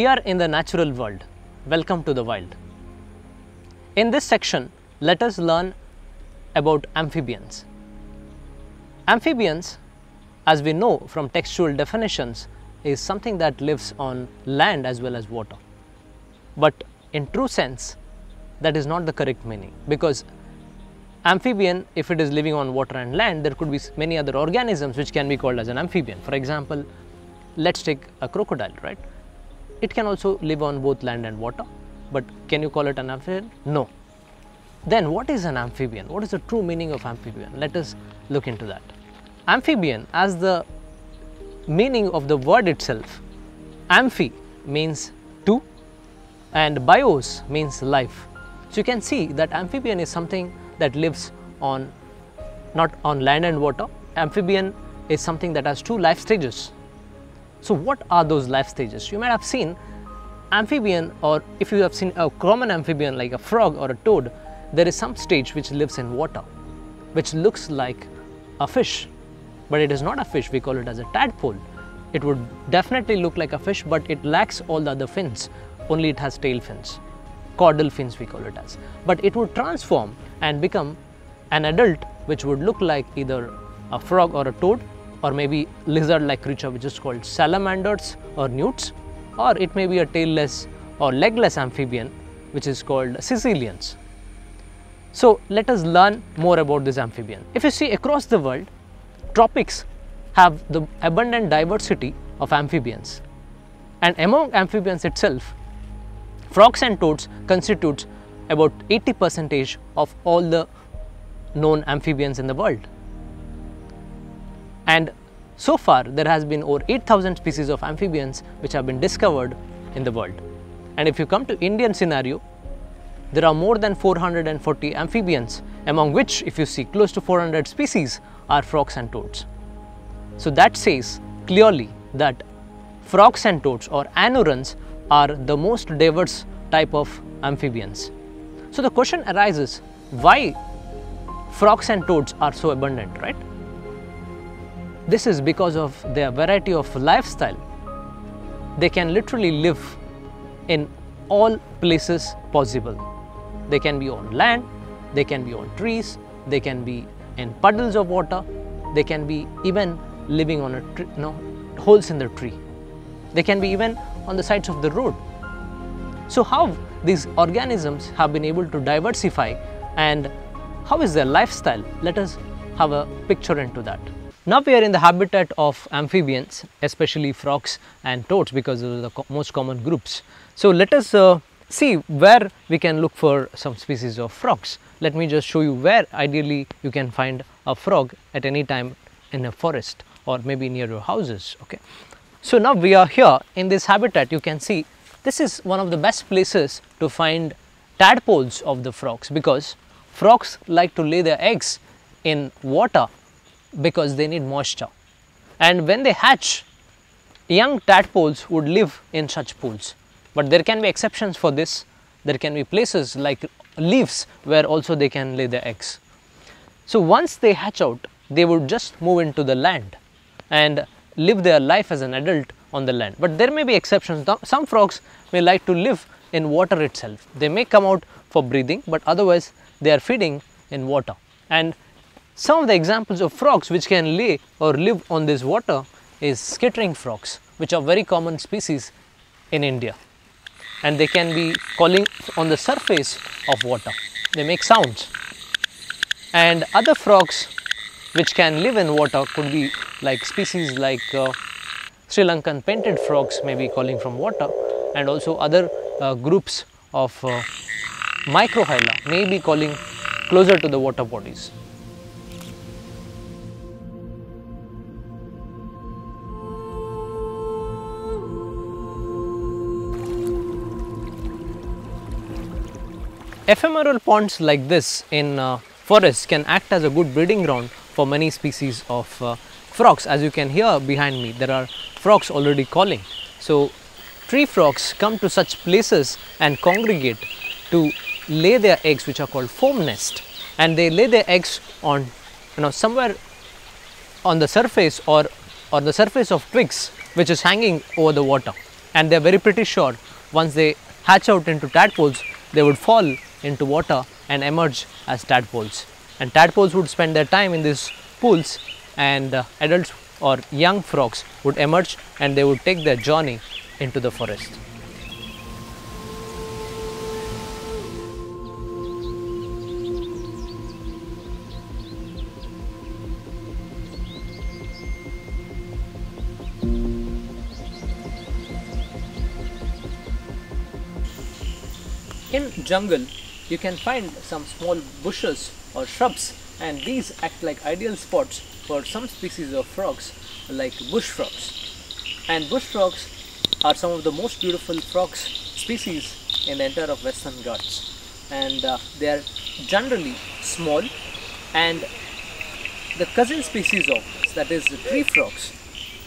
We are in the natural world. Welcome to the wild. In this section, let us learn about amphibians. Amphibians, as we know from textual definitions, is something that lives on land as well as water. But in true sense, that is not the correct meaning, because amphibian, if it is living on water and land, there could be many other organisms which can be called as an amphibian. For example, let's take a crocodile, right? It can also live on both land and water, but can you call it an amphibian? No. Then what is an amphibian? What is the true meaning of amphibian? Let us look into that. Amphibian, as the meaning of the word itself, amphi means two and bios means life. So you can see that amphibian is something that lives on, not on land and water. Amphibian is something that has two life stages. So what are those life stages? You might have seen amphibian, or if you have seen a common amphibian like a frog or a toad, there is some stage which lives in water, which looks like a fish, but it is not a fish. We call it as a tadpole. It would definitely look like a fish, but it lacks all the other fins. Only it has tail fins, caudal fins we call it as. But it would transform and become an adult, which would look like either a frog or a toad, or maybe lizard-like creature which is called salamanders or newts, or it may be a tailless or legless amphibian which is called Sicilians. So let us learn more about this amphibian. If you see across the world, tropics have the abundant diversity of amphibians, and among amphibians itself, frogs and toads constitutes about 80% of all the known amphibians in the world. And so far, there has been over 8,000 species of amphibians which have been discovered in the world. And if you come to Indian scenario, there are more than 440 amphibians, among which, if you see, close to 400 species are frogs and toads. So that says clearly that frogs and toads, or anurans, are the most diverse type of amphibians. So the question arises, why frogs and toads are so abundant, right? This is because of their variety of lifestyle. They can literally live in all places possible. They can be on land, they can be on trees, they can be in puddles of water, they can be even living on a holes in the tree. They can be even on the sides of the road. So how these organisms have been able to diversify, and how is their lifestyle? Let us have a picture into that. Now we are in the habitat of amphibians, especially frogs and toads, because those are the most common groups. So let us see where we can look for some species of frogs. Let me just show you where ideally you can find a frog at any time in a forest, or maybe near your houses. Okay. So now we are here in this habitat. You can see this is one of the best places to find tadpoles of the frogs, because frogs like to lay their eggs in water, because they need moisture, and when they hatch, young tadpoles would live in such pools. But there can be exceptions for this. There can be places like leaves where also they can lay their eggs. So once they hatch out, they would just move into the land and live their life as an adult on the land. But there may be exceptions. Some frogs may like to live in water itself. They may come out for breathing, but otherwise they are feeding in water. And some of the examples of frogs which can lay or live on this water is skittering frogs, which are very common species in India. And they can be calling on the surface of water. They make sounds. And other frogs which can live in water could be like species like Sri Lankan painted frogs, may be calling from water, and also other groups of microhyla may be calling closer to the water bodies. Ephemeral ponds like this in forests can act as a good breeding ground for many species of frogs. As you can hear behind me, there are frogs already calling. So tree frogs come to such places and congregate to lay their eggs, which are called foam nest, and they lay their eggs on somewhere on the surface, or on the surface of twigs which is hanging over the water. and they are very pretty sure once they hatch out into tadpoles, they would fall into water and emerge as tadpoles. And tadpoles would spend their time in these pools, and adults or young frogs would emerge and they would take their journey into the forest. In jungle, you can find some small bushes or shrubs, and these act like ideal spots for some species of frogs like bush frogs. And bush frogs are some of the most beautiful frogs species in the entire of Western Ghats, and they are generally small, and the cousin species of this, that is the tree frogs,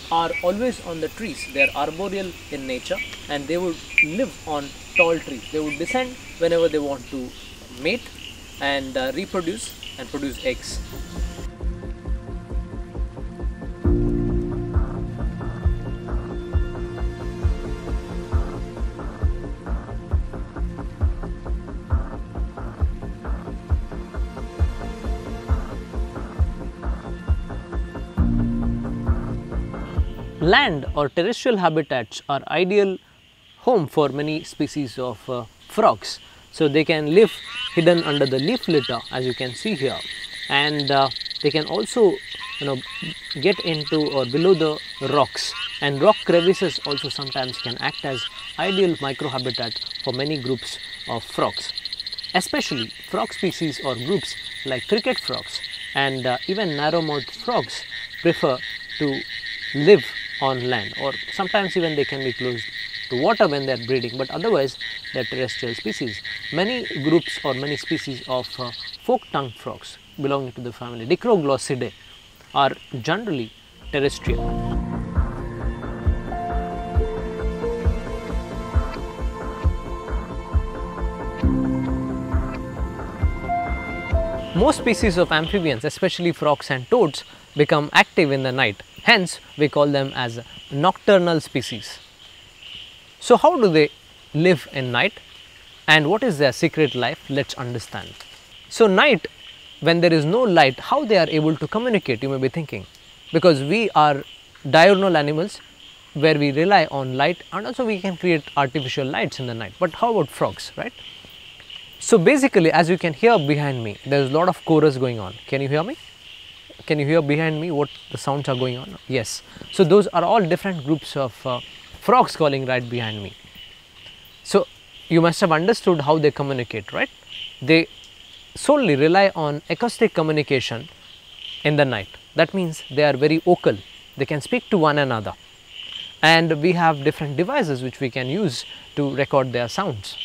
are always on the trees. They are arboreal in nature and they would live on tall trees. They would descend whenever they want to mate and reproduce and produce eggs. Land or terrestrial habitats are ideal home for many species of frogs. So they can live hidden under the leaf litter, as you can see here, and they can also get into or below the rocks, and rock crevices also sometimes can act as ideal microhabitat for many groups of frogs, especially frog species or groups like cricket frogs, and even narrow-mouthed frogs prefer to live on land, or sometimes even they can be close to water when they are breeding, but otherwise they are terrestrial species. Many groups or many species of fork-tongued frogs belonging to the family Dicroglossidae are generally terrestrial. Most species of amphibians, especially frogs and toads, become active in the night. Hence, we call them as nocturnal species. So how do they live in night, and what is their secret life? Let's understand. So night, when there is no light, how they are able to communicate, you may be thinking, because we are diurnal animals where we rely on light, and also we can create artificial lights in the night. But how about frogs, right? So basically, as you can hear behind me, there is a lot of chorus going on. Can you hear me? Can you hear behind me what the sounds are going on? Yes. So those are all different groups of frogs calling right behind me. So you must have understood how they communicate, right? They solely rely on acoustic communication in the night. That means they are very vocal. They can speak to one another. And we have different devices which we can use to record their sounds.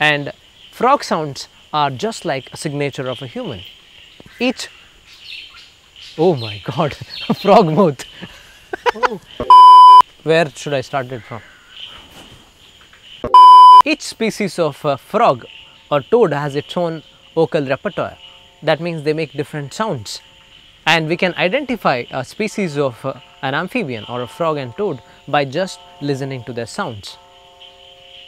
And frog sounds are just like a signature of a human. Each, oh my god, a frog mouth. Oh. Where should I start it from? Each species of frog or toad has its own vocal repertoire. That means they make different sounds. And we can identify a species of an amphibian or a frog and toad by just listening to their sounds.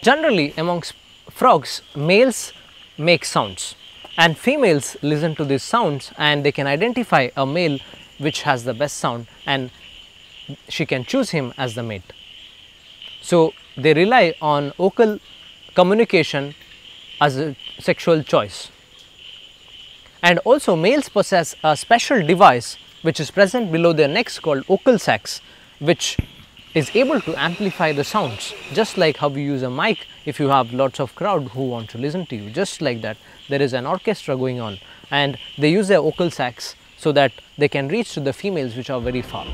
Generally, amongst frogs, males make sounds and females listen to these sounds, and they can identify a male which has the best sound, and she can choose him as the mate. So they rely on vocal communication as a sexual choice. And also males possess a special device which is present below their necks called vocal sacs, which is able to amplify the sounds, just like how we use a mic if you have lots of crowd who want to listen to you. Just like that, there is an orchestra going on, and they use their vocal sacs so that they can reach to the females which are very far.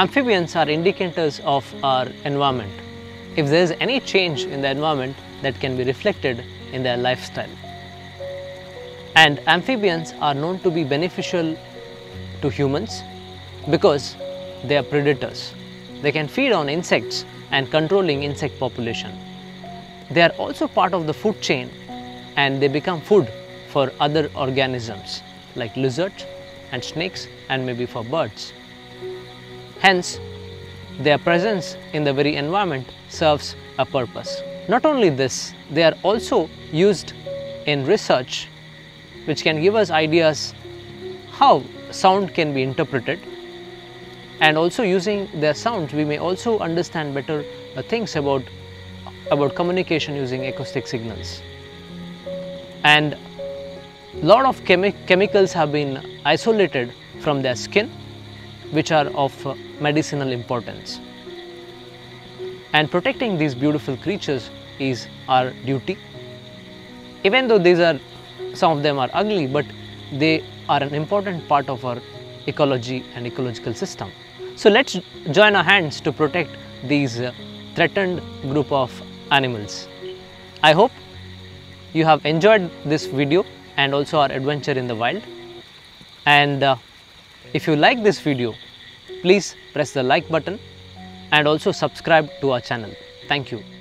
Amphibians are indicators of our environment. If there is any change in the environment, that can be reflected in their lifestyle. And amphibians are known to be beneficial to humans because they are predators. They can feed on insects and controlling insect population. They are also part of the food chain and they become food for other organisms like lizards and snakes and maybe for birds. Hence, their presence in the very environment serves a purpose. Not only this, they are also used in research, which can give us ideas how sound can be interpreted, and also using their sounds we may also understand better things about communication using acoustic signals. And a lot of chemicals have been isolated from their skin, which are of medicinal importance. And protecting these beautiful creatures is our duty. Even though some of them are ugly, but they are an important part of our ecology and ecological system. So let's join our hands to protect these threatened group of animals. I hope you have enjoyed this video and also our adventure in the wild. And if you like this video, please press the like button and also subscribe to our channel. Thank you.